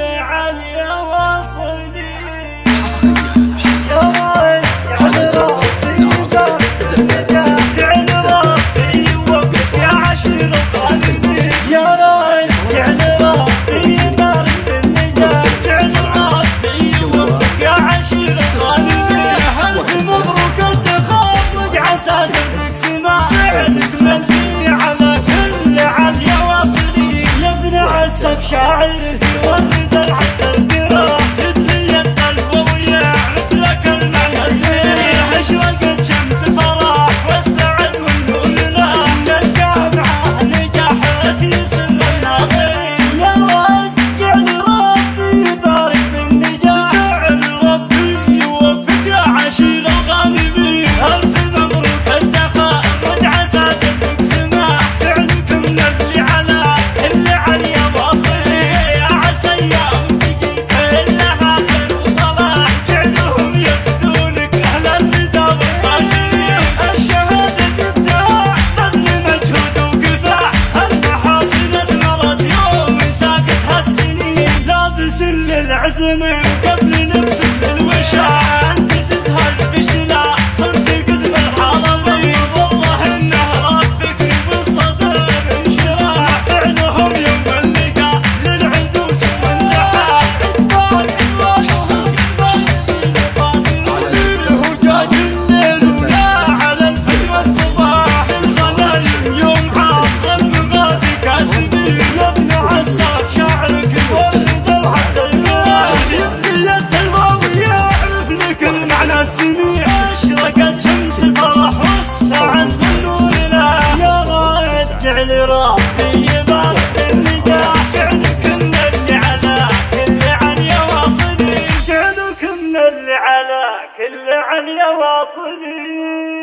عليا وصلي. شاعر يورد العبد القراء تدري القلب ويعرف لك المعنى السريح. اشرقت شمس فرح والسعد والنور لاح، نلقى معاه نجاح رئيس المناظر. يا رجل ربي يبارك بالنجاح، اجعل ربي يوفق يا عشير الغانمين. الف مبروك التخرج، عسى دربك سماح، فعلك من اللي على اللي عليا. العزم قبل نفس الوشاع، انت تزهر بشلا صرت قدم الحضري. والله النهر فكري بالصدر انشراح، فعلهم يوم اللقاء للعدوس والنحاح. اتباع الوالد بالبلد الفاصل، وليله جاج الليل على الفجر والصباح. الخلل يوم عاصر المغازي كاسبي، لابن عصاف شاعرك يولد العدل. اشرقت شمس الفرح والسعد والنور له، يا رجل ربي يبارك بالنجاح، فعلك من اللي على كل عليا واصلي، فعلك من اللي على كل عليا واصلي.